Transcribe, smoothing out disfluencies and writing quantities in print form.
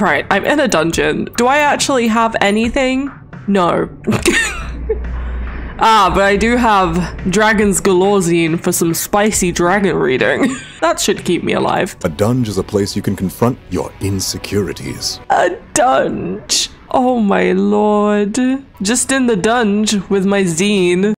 Right, I'm in a dungeon. Do I actually have anything? No. But I do have Dragon's Galore zine for some spicy dragon reading. That should keep me alive. A dunge is a place you can confront your insecurities. A dunge. Oh my lord. Just in the dunge with my zine.